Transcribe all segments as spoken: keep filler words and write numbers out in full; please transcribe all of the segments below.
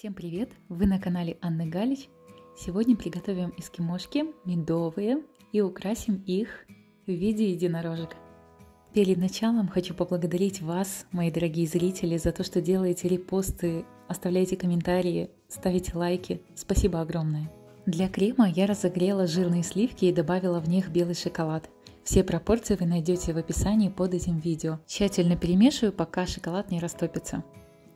Всем привет! Вы на канале Анны Галич. Сегодня приготовим эскимошки медовые и украсим их в виде единорожек. Перед началом хочу поблагодарить вас, мои дорогие зрители, за то, что делаете репосты, оставляете комментарии, ставите лайки. Спасибо огромное! Для крема я разогрела жирные сливки и добавила в них белый шоколад. Все пропорции вы найдете в описании под этим видео. Тщательно перемешиваю, пока шоколад не растопится.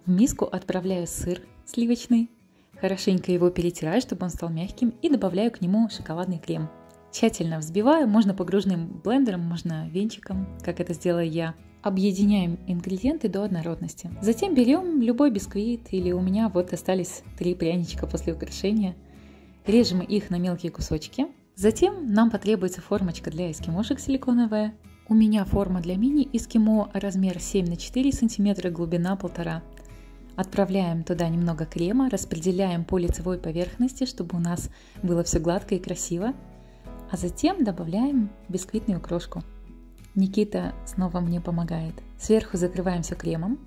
В миску отправляю сыр сливочный, хорошенько его перетираю, чтобы он стал мягким, и добавляю к нему шоколадный крем. Тщательно взбиваю, можно погружным блендером, можно венчиком, как это сделаю я. Объединяем ингредиенты до однородности. Затем берем любой бисквит, или у меня вот остались три пряничка после украшения. Режем их на мелкие кусочки. Затем нам потребуется формочка для эскимошек силиконовая. У меня форма для мини-эскимо, размер семь на четыре сантиметра, глубина полтора. Отправляем туда немного крема, распределяем по лицевой поверхности, чтобы у нас было все гладко и красиво. А затем добавляем бисквитную крошку. Никита снова мне помогает. Сверху закрываем все кремом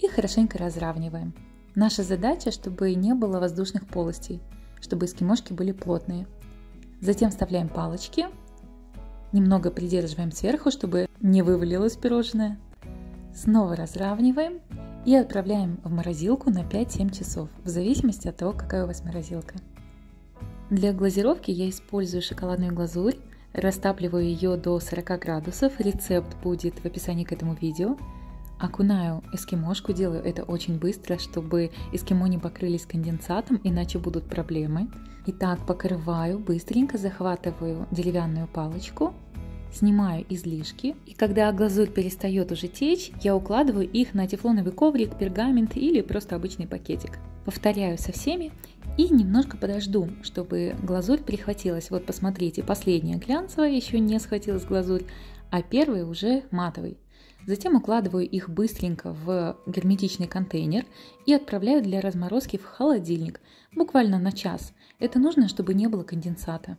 и хорошенько разравниваем. Наша задача, чтобы не было воздушных полостей, чтобы эскимошки были плотные. Затем вставляем палочки, немного придерживаем сверху, чтобы не вывалилось пирожное. Снова разравниваем и отправляем в морозилку на пять-семь часов, в зависимости от того, какая у вас морозилка. Для глазировки я использую шоколадную глазурь, растапливаю ее до сорока градусов, рецепт будет в описании к этому видео. Окунаю эскимошку, делаю это очень быстро, чтобы эскимо не покрылись конденсатом, иначе будут проблемы. Итак, покрываю, быстренько захватываю деревянную палочку, снимаю излишки, и когда глазурь перестает уже течь, я укладываю их на тефлоновый коврик, пергамент или просто обычный пакетик. Повторяю со всеми и немножко подожду, чтобы глазурь перехватилась. Вот посмотрите, последняя глянцевая, еще не схватилась глазурь, а первый уже матовый. Затем укладываю их быстренько в герметичный контейнер и отправляю для разморозки в холодильник, буквально на час. Это нужно, чтобы не было конденсата.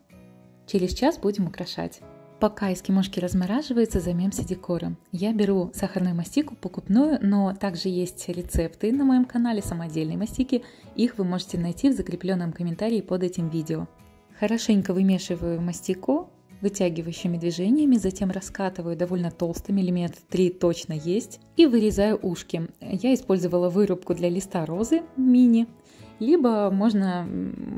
Через час будем украшать. Пока эскимошки размораживаются, займемся декором. Я беру сахарную мастику покупную, но также есть рецепты на моем канале самодельной мастики. Их вы можете найти в закрепленном комментарии под этим видео. Хорошенько вымешиваю мастику вытягивающими движениями, затем раскатываю довольно толсто, миллиметр три точно есть, и вырезаю ушки. Я использовала вырубку для листа розы мини, либо можно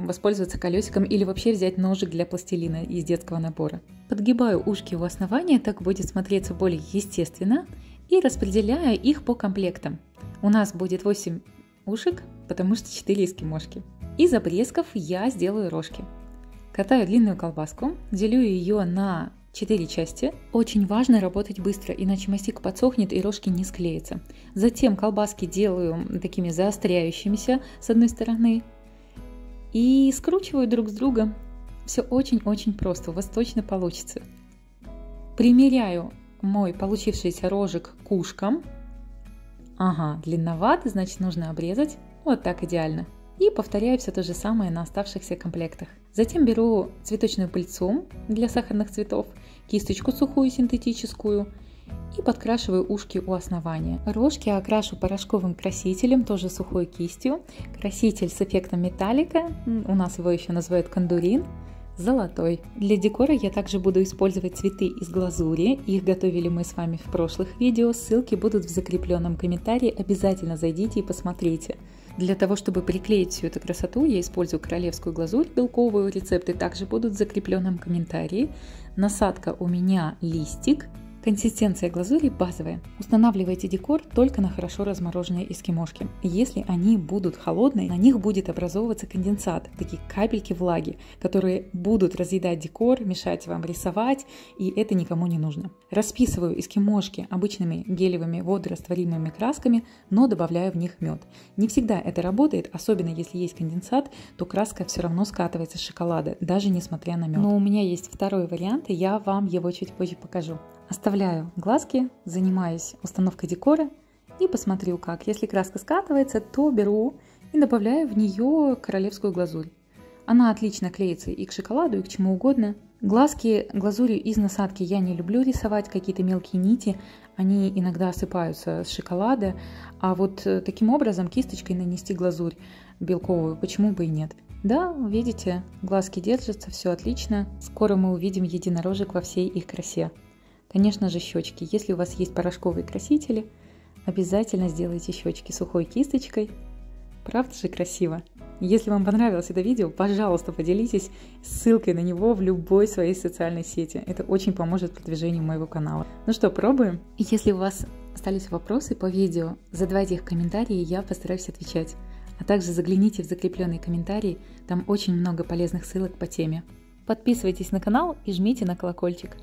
воспользоваться колесиком или вообще взять ножик для пластилина из детского набора. Подгибаю ушки у основания, так будет смотреться более естественно, и распределяю их по комплектам. У нас будет восемь ушек, потому что четыре эскимошки. Из обрезков я сделаю рожки. Катаю длинную колбаску, делю ее на четыре части. Очень важно работать быстро, иначе мастик подсохнет и рожки не склеятся. Затем колбаски делаю такими заостряющимися с одной стороны и скручиваю друг с другом. Все очень-очень просто, у вас точно получится. Примеряю мой получившийся рожек к ушкам. Ага, длинноват, значит нужно обрезать. Вот так идеально. И повторяю все то же самое на оставшихся комплектах. Затем беру цветочную пыльцу для сахарных цветов, кисточку сухую синтетическую и подкрашиваю ушки у основания. Рожки окрашу порошковым красителем, тоже сухой кистью. Краситель с эффектом металлика, у нас его еще называют кондурин, золотой. Для декора я также буду использовать цветы из глазури, их готовили мы с вами в прошлых видео, ссылки будут в закрепленном комментарии, обязательно зайдите и посмотрите. Для того, чтобы приклеить всю эту красоту, я использую королевскую глазурь белковую, рецепты также будут в закрепленном комментарии. Насадка у меня листик, консистенция глазури базовая. Устанавливайте декор только на хорошо размороженные эскимошки. Если они будут холодные, на них будет образовываться конденсат, такие капельки влаги, которые будут разъедать декор, мешать вам рисовать, и это никому не нужно. Расписываю эскимошки обычными гелевыми водорастворимыми красками, но добавляю в них мед. Не всегда это работает, особенно если есть конденсат, то краска все равно скатывается с шоколада, даже несмотря на мед. Но у меня есть второй вариант, и я вам его чуть позже покажу. Оставляю глазки, занимаюсь установкой декора и посмотрю как. Если краска скатывается, то беру и добавляю в нее королевскую глазурь. Она отлично клеится и к шоколаду, и к чему угодно. Глазки глазурью из насадки я не люблю рисовать, какие-то мелкие нити, они иногда осыпаются с шоколада, а вот таким образом кисточкой нанести глазурь белковую, почему бы и нет. Да, видите, глазки держатся, все отлично, скоро мы увидим единорожек во всей их красе. Конечно же, щечки, если у вас есть порошковые красители, обязательно сделайте щечки сухой кисточкой, правда же красиво? Если вам понравилось это видео, пожалуйста, поделитесь ссылкой на него в любой своей социальной сети. Это очень поможет продвижению моего канала. Ну что, пробуем? Если у вас остались вопросы по видео, задавайте их в комментарии, я постараюсь отвечать. А также загляните в закрепленные комментарии, там очень много полезных ссылок по теме. Подписывайтесь на канал и жмите на колокольчик.